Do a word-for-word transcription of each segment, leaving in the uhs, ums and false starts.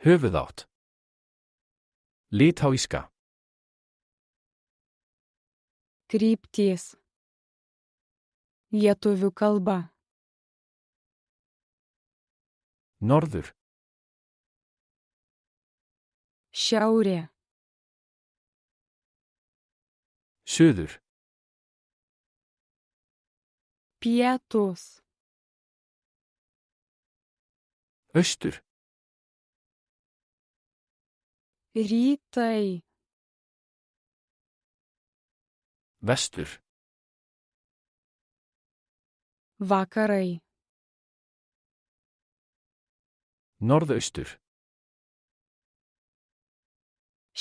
Höfuðátt. Litháíska. Kryptys. Lietuvių kalba. Norður. Šiaurė. Suður. Pietūs. Austur. Rytai. Vestur. Vakarai. Norðaustur.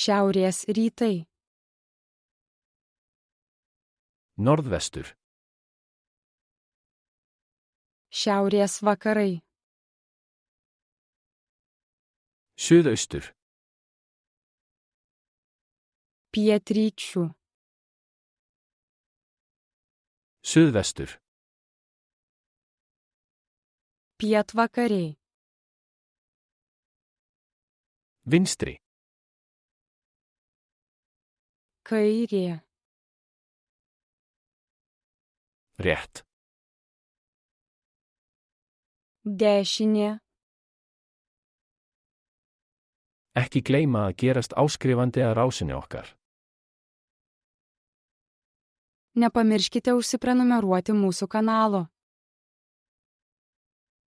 Šiaurės rytai. Norðvestur. Šiaurės vakarai. Suðaustur. Pietryčių. Suðvestur. Pietvakariai. Vinstri. Kairė. Rétt. Dešinė. Ekki gleyma að gerast áskrifandi að rásinni okkar. Nepamirškite užsiprenumeruoti mūsų kanalo.